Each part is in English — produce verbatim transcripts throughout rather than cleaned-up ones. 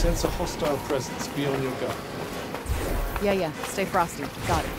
sense a hostile presence. Be on your guard. Yeah, yeah. Stay frosty. Got it.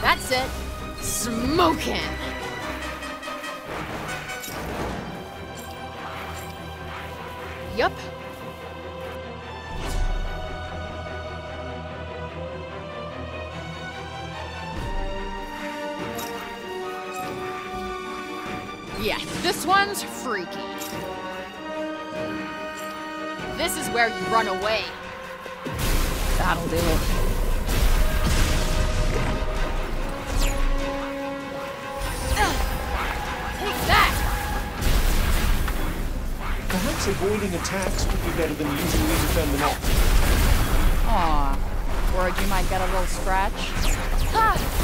That's it. Smoking. Yup. Yeah, this one's freaky. This is where you run away. That'll do it. Perhaps avoiding attacks would be better than using me to fend them off. Aww. Worried you might get a little scratch? Ha!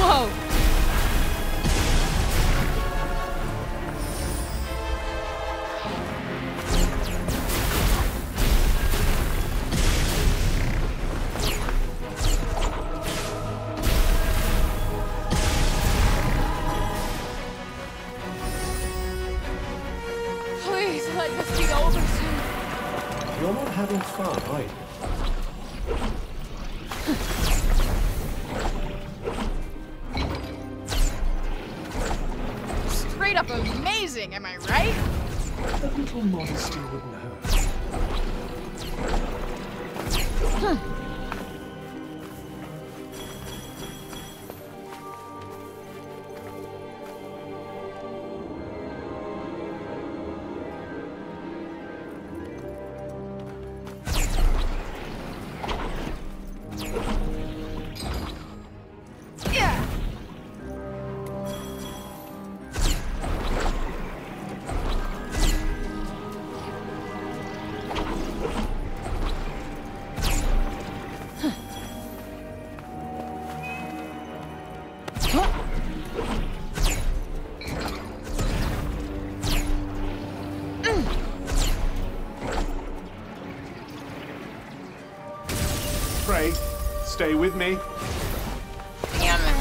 Whoa! Stay with me. Damn it.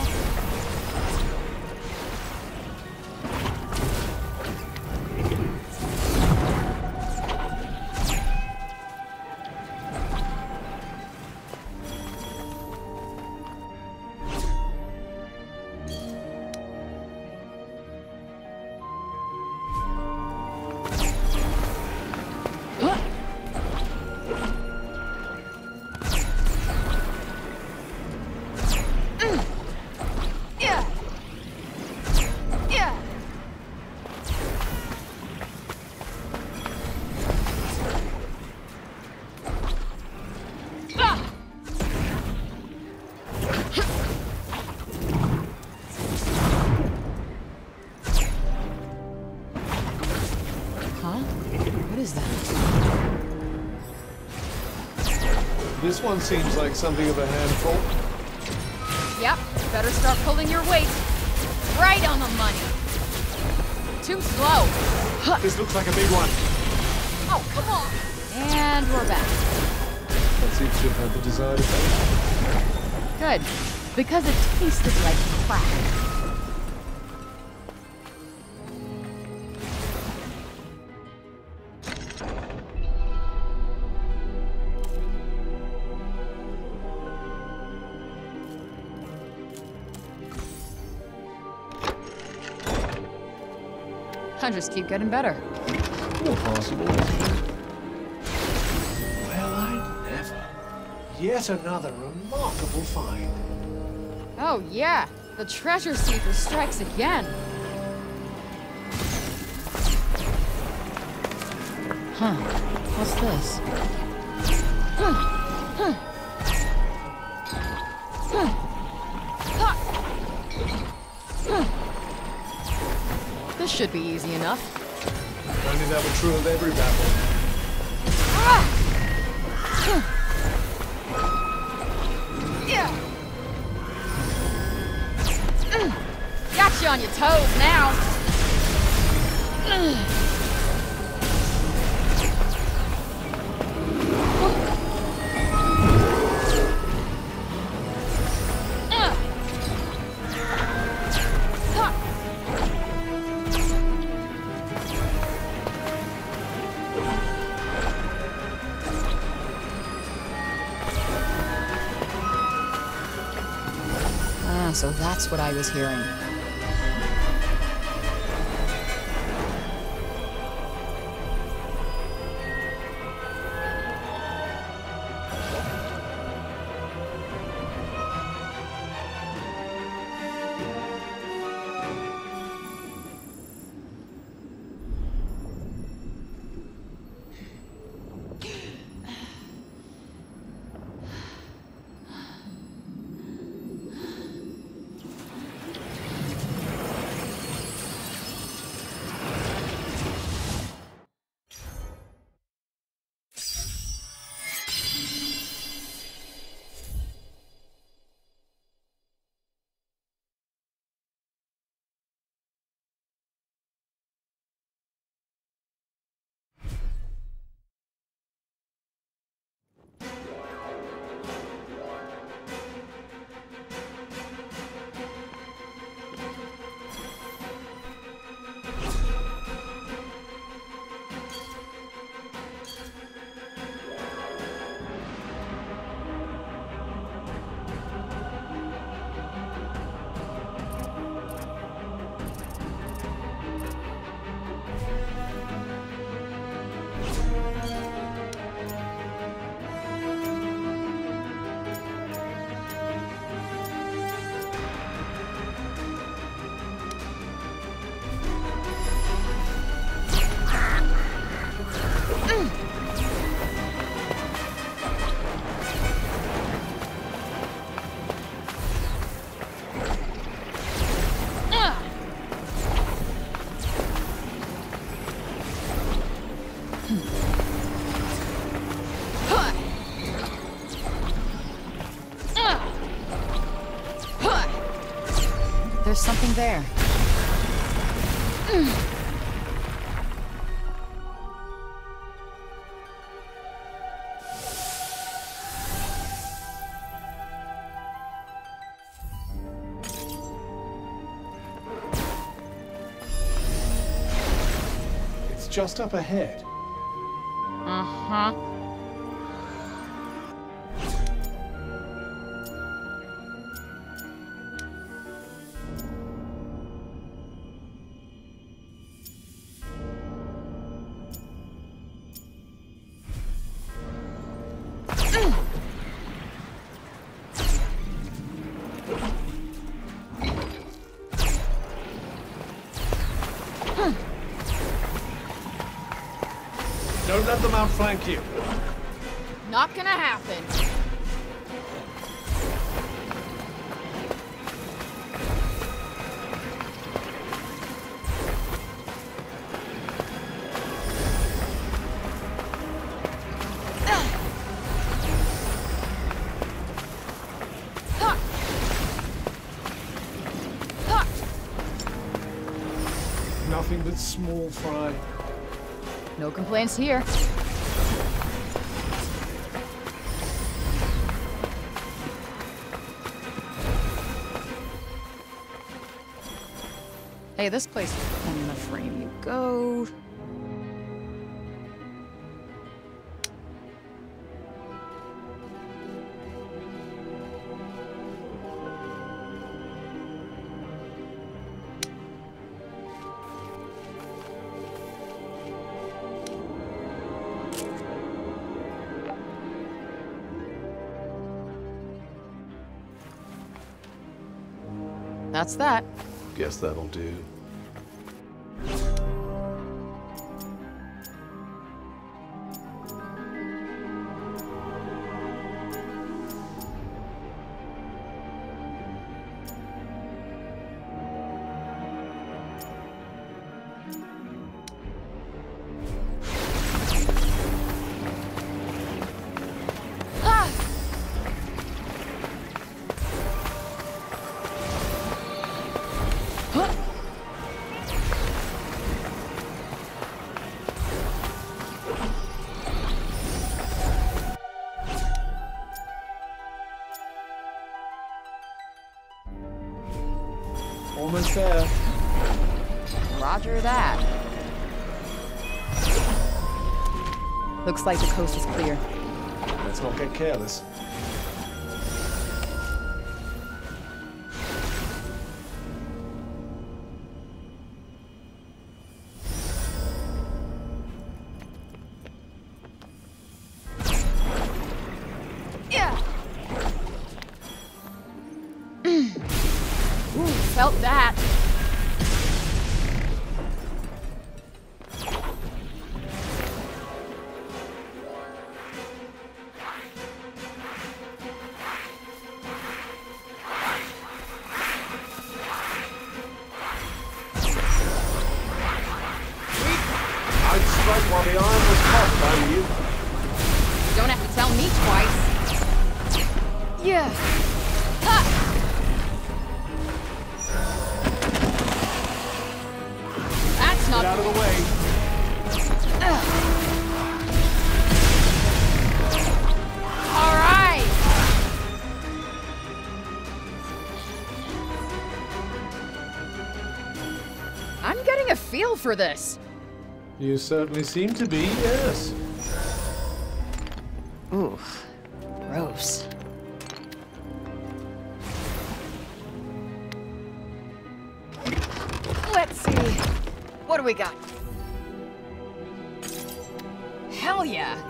Huh? What is that? This one seems like something of a handful. Yep, better start pulling your weight. Right on the money. Too slow. Huh. This looks like a big one. Oh, come on. And we're back. That seems to have had the desired effect. Good, because it tasted like crap. I just keep getting better. Impossible. Well, I never. Yet another remarkable find. Oh, yeah. The treasure seeker strikes again. Huh. What's this? Huh. Huh. Huh. This should be easy enough. I knew that were true of every battle. Ah! Yeah. Got you on your toes now. So that's what I was hearing. There's something there. Mm. It's just up ahead. Uh-huh. Don't let them outflank you. Not gonna happen. that small fry. No complaints here. Hey, this place is clean enough for you to go. That's that. Guess that'll do. Almost there. Roger that. Looks like the coast is clear. Let's not get careless. Felt that. I'm getting a feel for this. You certainly seem to be, yes. Ooh, gross. Let's see. What do we got? Hell yeah.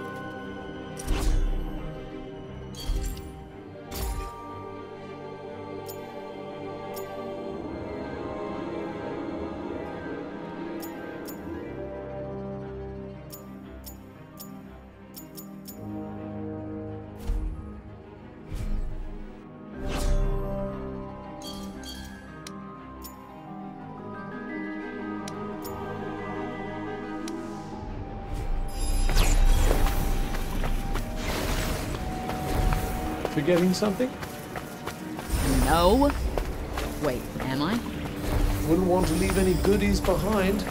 Forgetting something? No. Wait, am I? Wouldn't want to leave any goodies behind.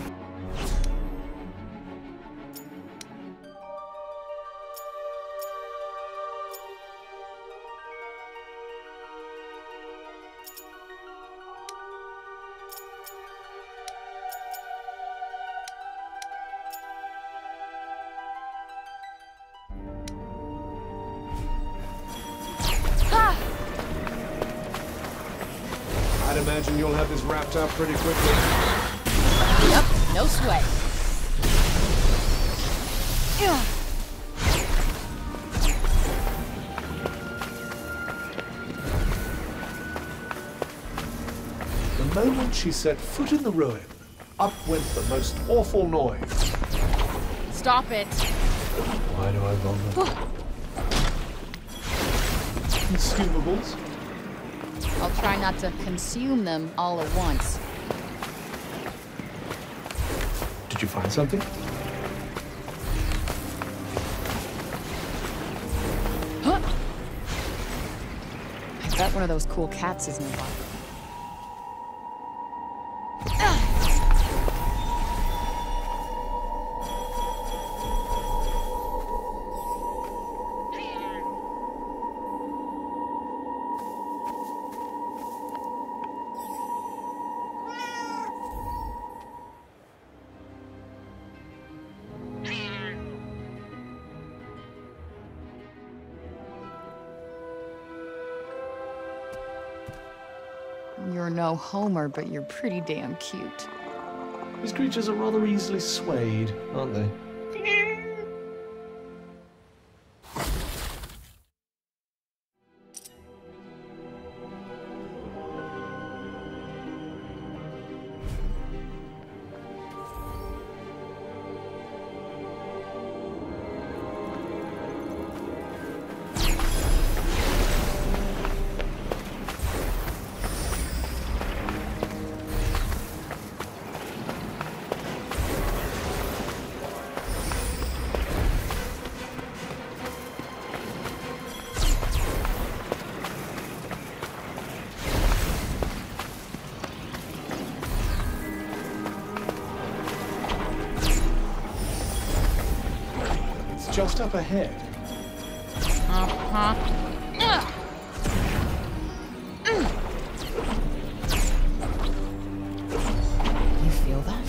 I'd imagine you'll have this wrapped up pretty quickly. Yep, no sweat. The moment she set foot in the ruin, up went the most awful noise. Stop it. Why do I bother? Consumables? I'll try not to consume them all at once. Did you find something? Huh? I bet one of those cool cats is nearby. You're no Homer, but you're pretty damn cute. These creatures are rather easily swayed, aren't they? Just up ahead. Uh-huh. You feel that?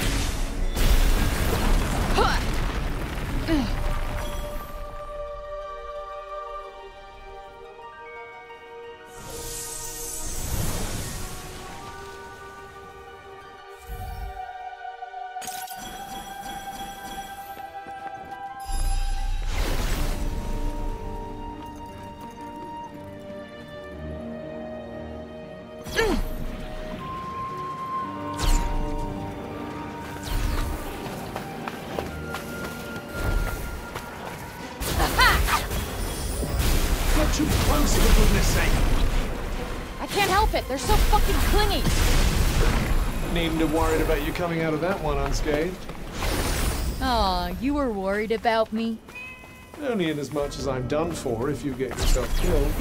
Too close, for goodness sake. I can't help it. They're so fucking clingy. Needn't have worried about you coming out of that one unscathed. Aw, you were worried about me? Only in as much as I'm done for if you get yourself killed.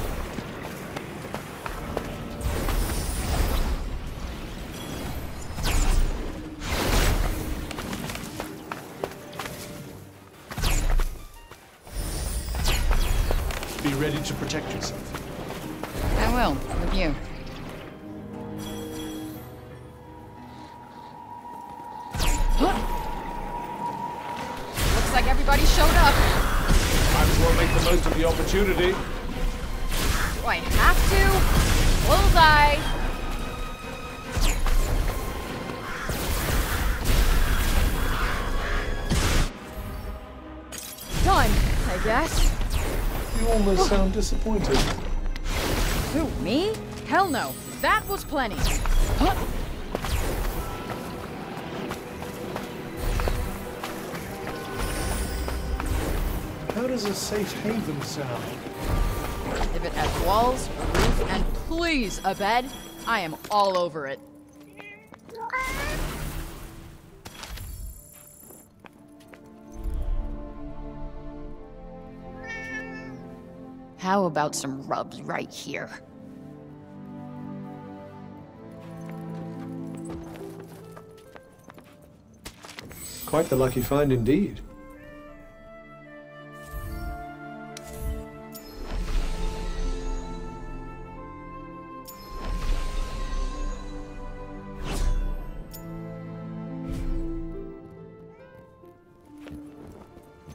Be ready to protect yourself. I will, with you. Looks like everybody showed up. Might as well make the most of the opportunity. Do I have to? Bullseye! Done, I guess. You almost sound disappointed. Who, me? Hell no. That was plenty. Huh? How does a safe haven sound? If it has walls, a roof, and please a bed, I am all over it. How about some rubs right here? Quite the lucky find indeed.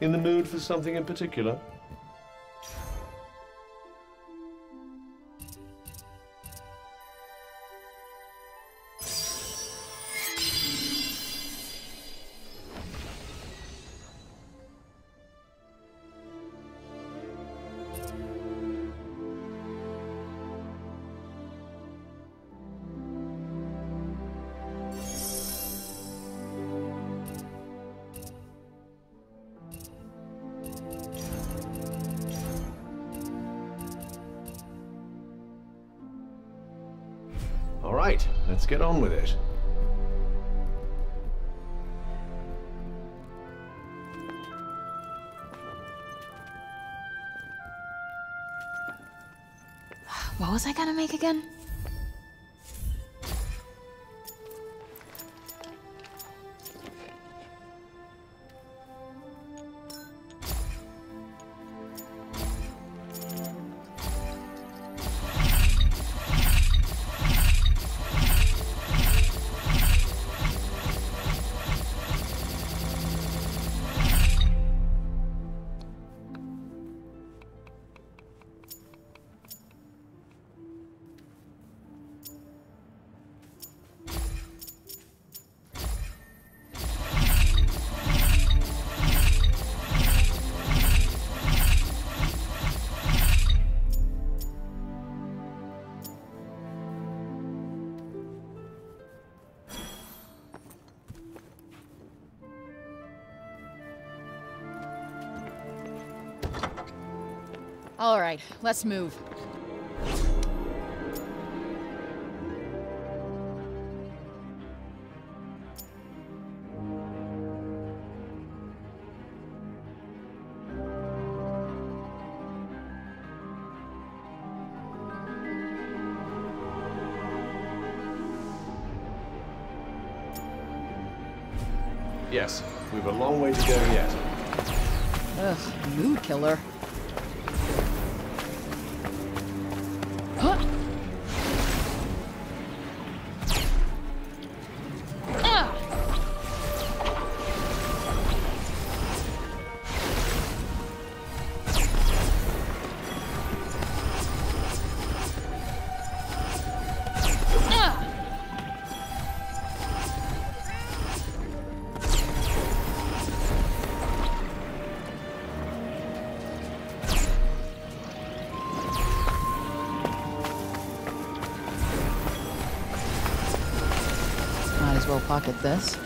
In the mood for something in particular? All right, let's get on with it. What was I gonna make again? All right, let's move. Yes, we've a long way to go yet. Ugh, mood killer. Huh? We'll pocket this.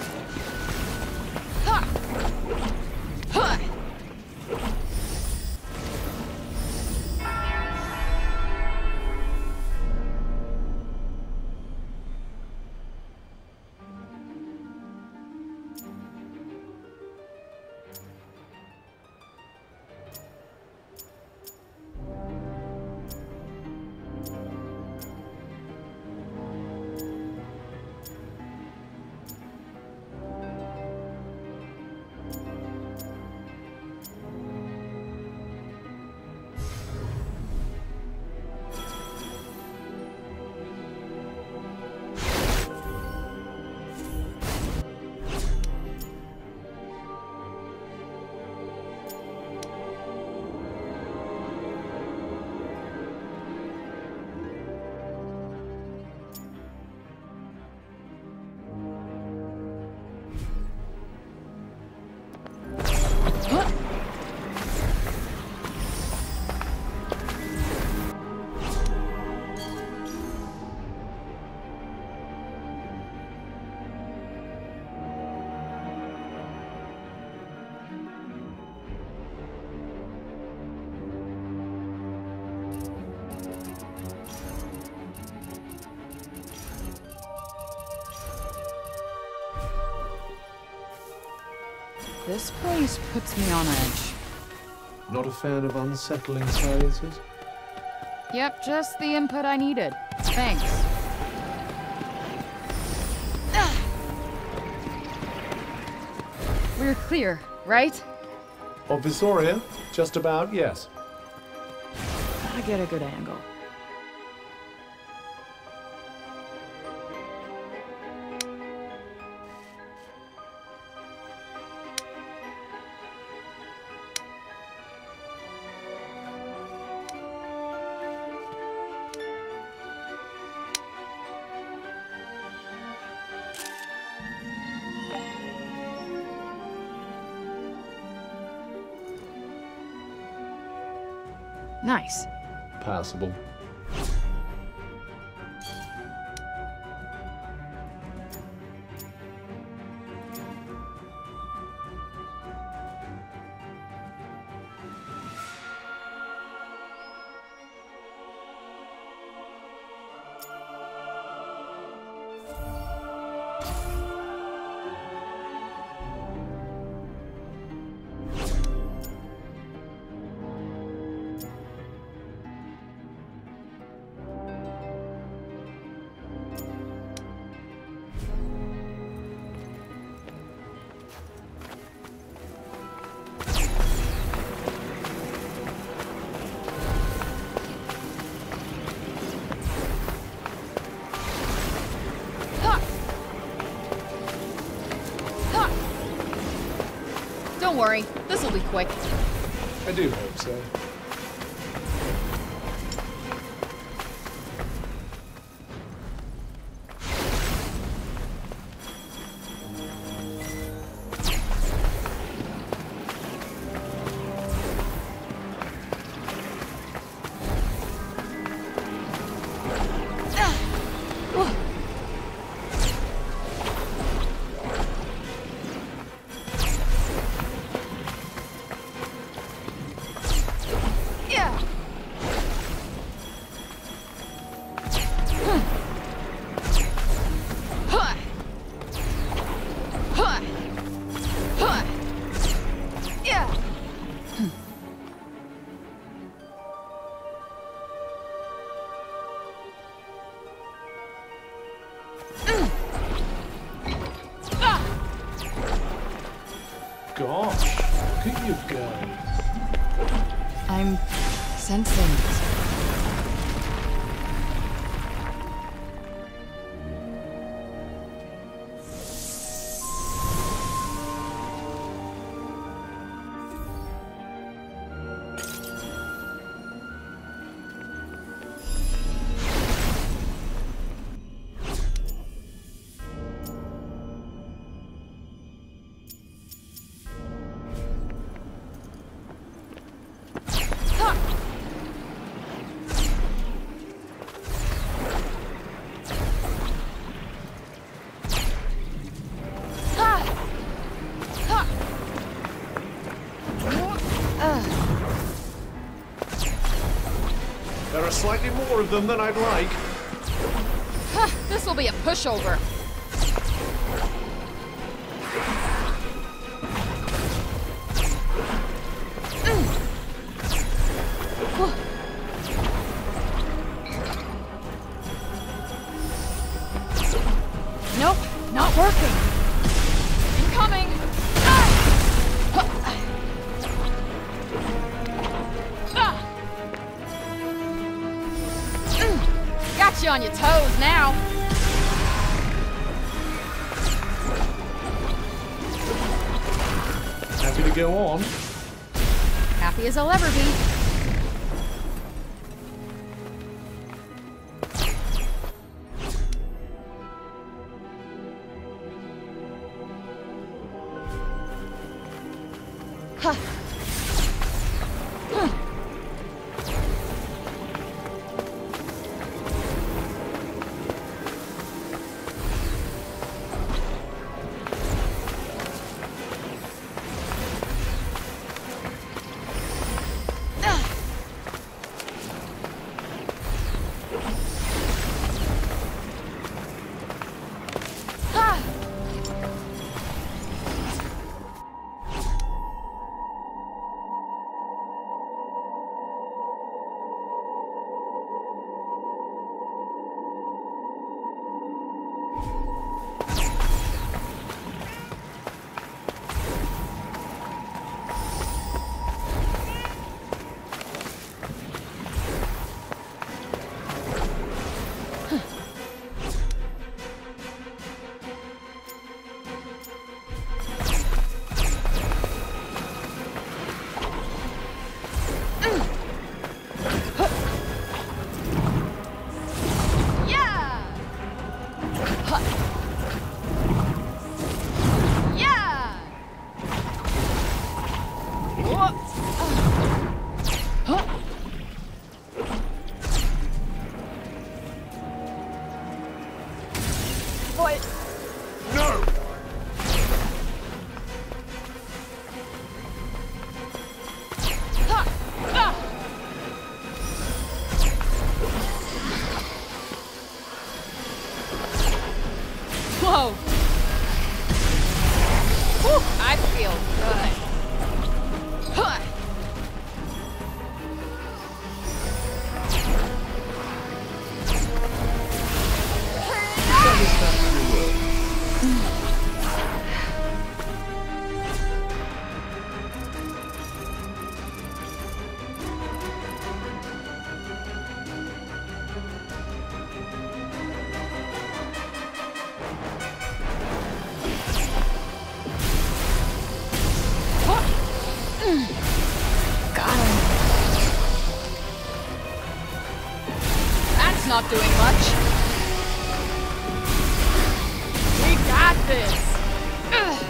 This place puts me on edge. Not a fan of unsettling silences? Yep, just the input I needed. Thanks. Ah! We're clear, right? Of Visoria? Just about, yes. Gotta get a good angle. Nice. Passable. Don't worry, this'll be quick. I do hope so. gosh, look at you guys. I'm sensing. Slightly more of them than I'd like. Huh, this will be a pushover. Nope, not working. Incoming. You on your toes now. Happy to go on. Happy as I'll ever be. Not doing much. We got this. Ugh.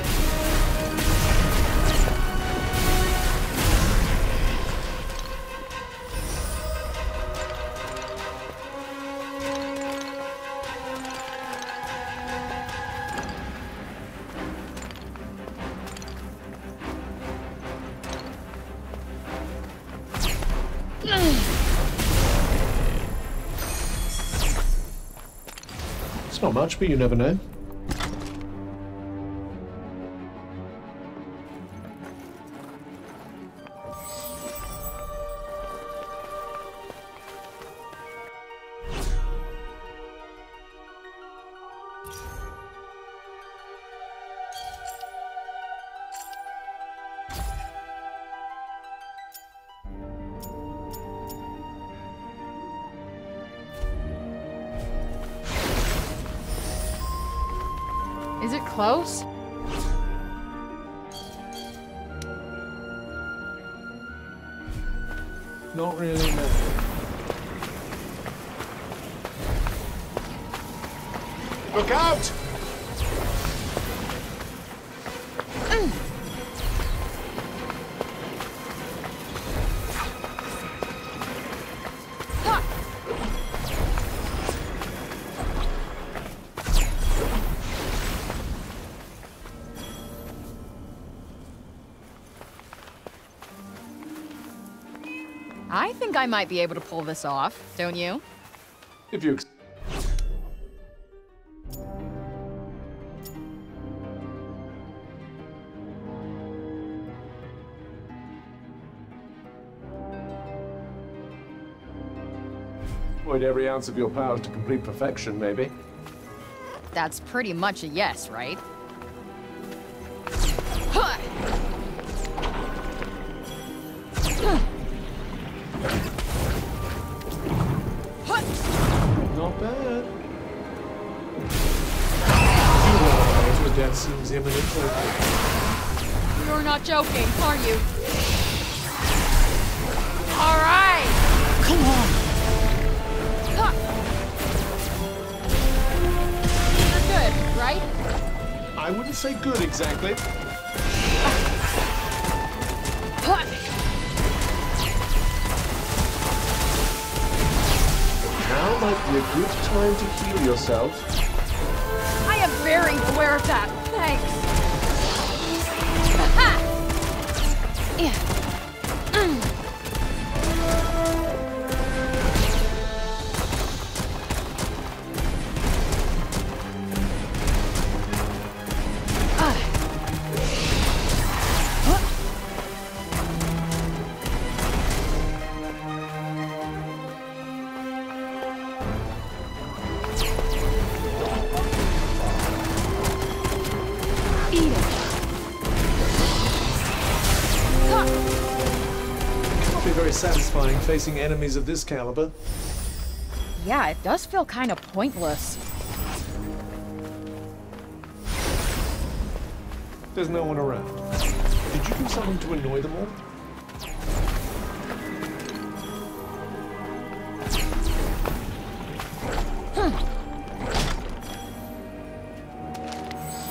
It's not much, but you never know. Is it close? Not really. Look out! I think I might be able to pull this off, don't you? If you ex- Avoid every ounce of your powers to complete perfection, maybe. That's pretty much a yes, right? Not bad. But that seems imminent. You're not joking, are you? All right. Come on. Ha. You're good, right? I wouldn't say good exactly. Ha. Now might be a good time to heal yourself. I am very aware of that. Thanks. Very satisfying facing enemies of this caliber. Yeah, it does feel kind of pointless. There's no one around. Did you do something to annoy them all? Hmm.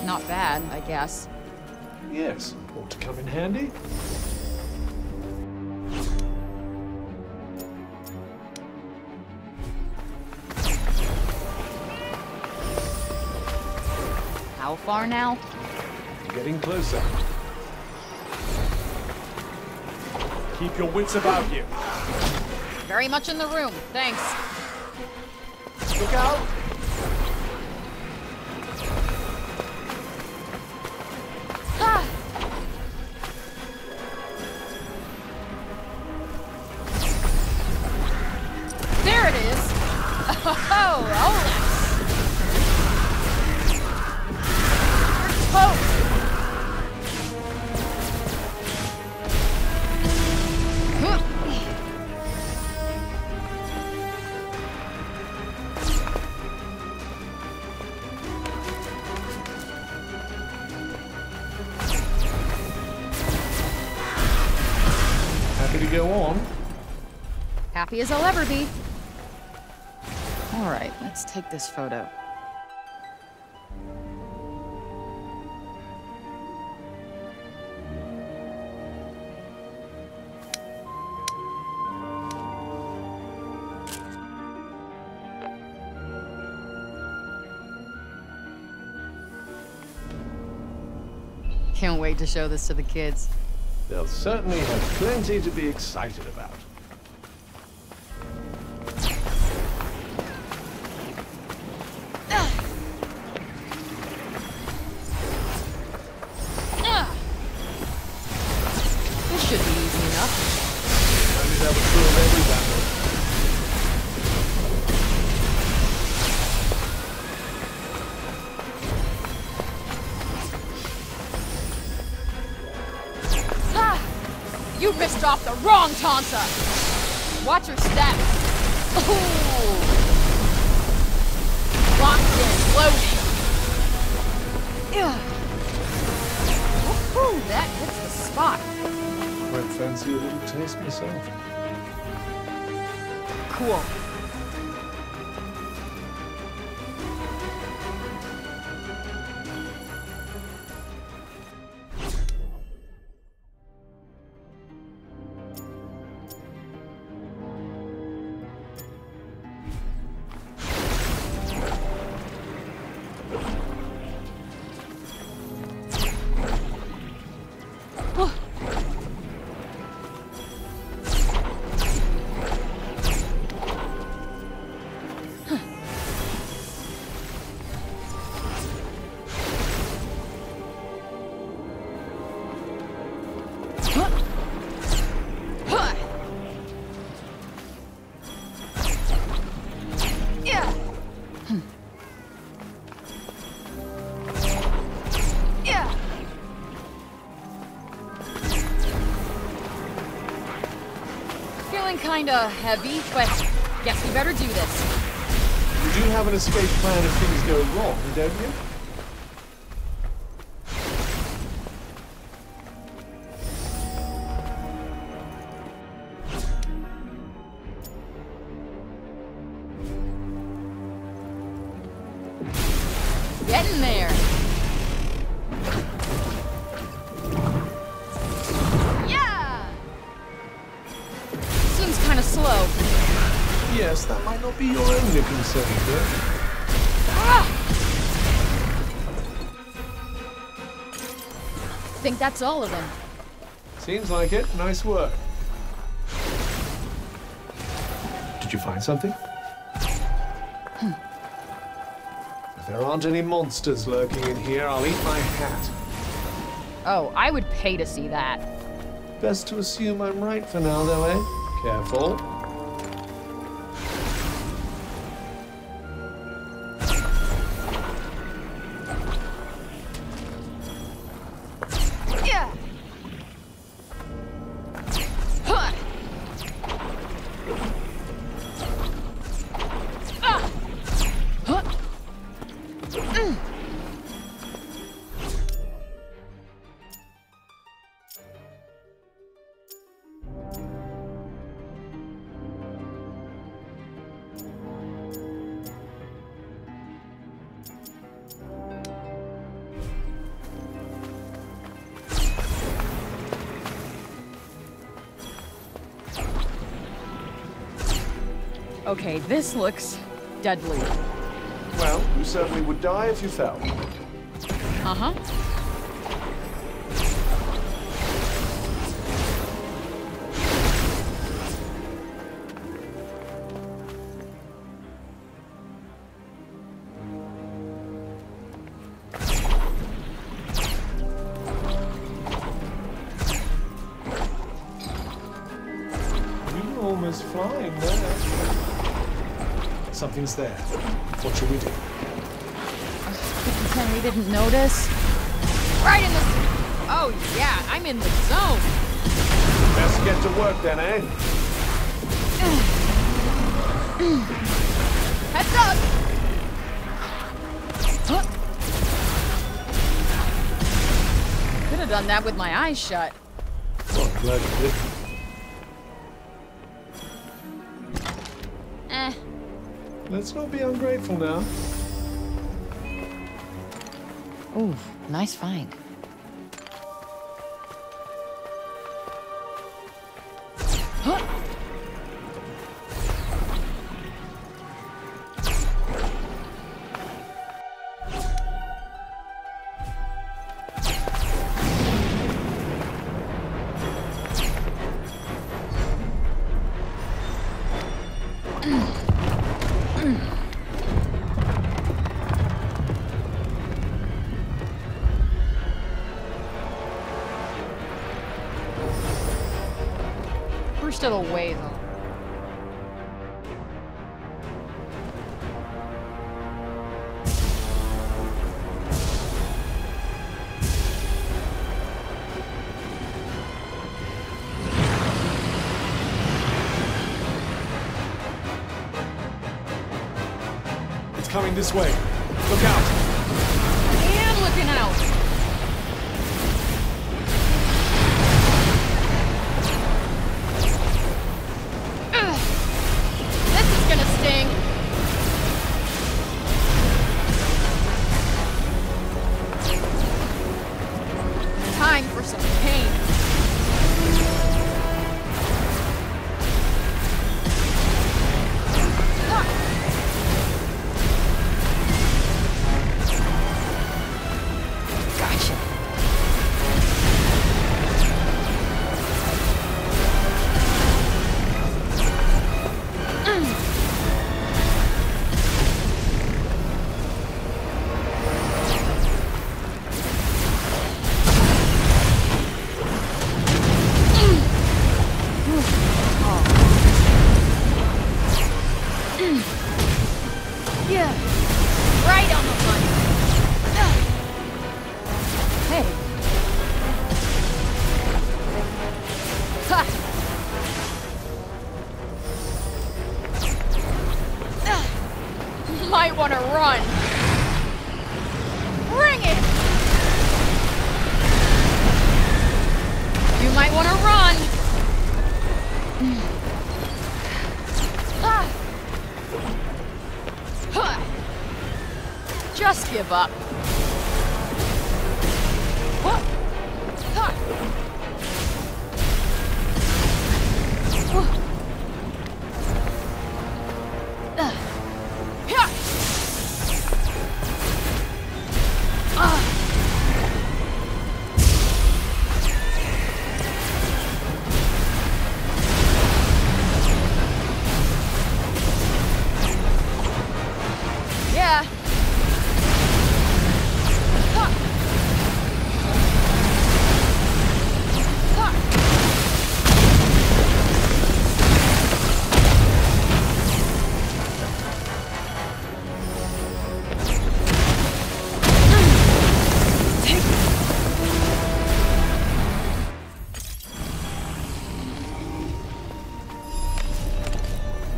Not bad, I guess. Yes, ought to come in handy. How far now? Getting closer. Keep your wits about you. Very much in the room, thanks. Look out! Ah. There it is! Oh, oh, oh. Happy to go on. Happy as I'll ever be. All right, let's take this photo. Can't wait to show this to the kids. They'll certainly have plenty to be excited about. This should be easy enough. Only that was true of every battle. You missed off the wrong tonsa! Watch your step! Ooh! Locked in, loaded! Ooh, that hits the spot. Quite fancy a little taste myself. Cool. Kinda heavy, but guess we better do this. You do have an escape plan if things go wrong, don't you? I think that's all of them. Seems like it. Nice work. Did you find something? Hmm. If there aren't any monsters lurking in here, I'll eat my hat. Oh, I would pay to see that. Best to assume I'm right for now, though, eh? Careful. Okay, this looks deadly. Well, you certainly would die if you fell. Uh-huh. You're almost flying there. Something's there. What should we do? Pretend we didn't notice. Right in the... Oh, yeah, I'm in the zone. Best get to work then, eh? Heads up! Huh? Could have done that with my eyes shut. Well, I'm glad you did. Let's not be ungrateful now. Ooh, nice find. Huh? We're still a way, though. It's coming this way. Look out! And look broken out. Just give up.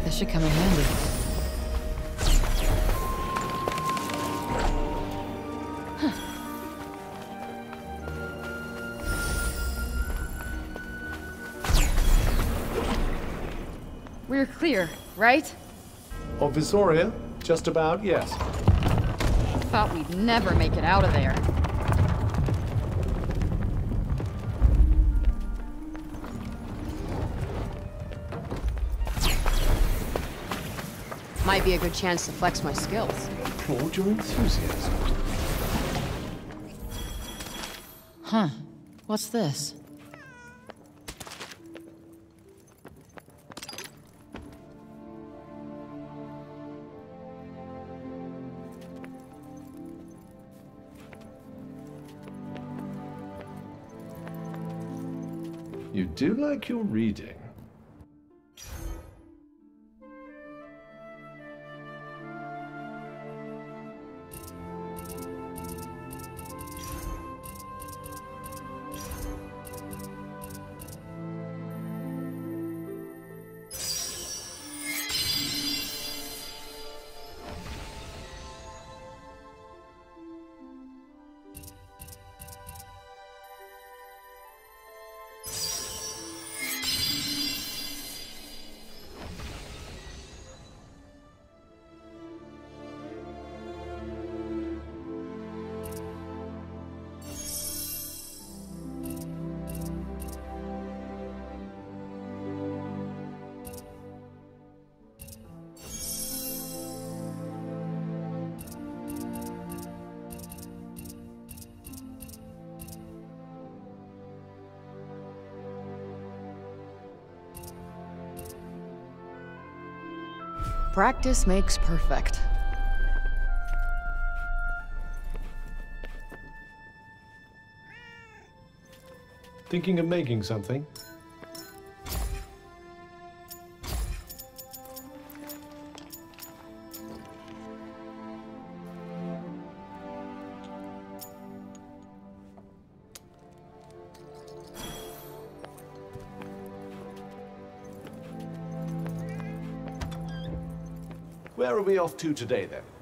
Should come in handy. Huh. We're clear, right? Of Visoria, just about, yes. Thought we'd never make it out of there. Might be a good chance to flex my skills. Hold your enthusiasm. Huh. What's this? You do like your reading. Practice makes perfect. Thinking of making something? Where are we off to today, then?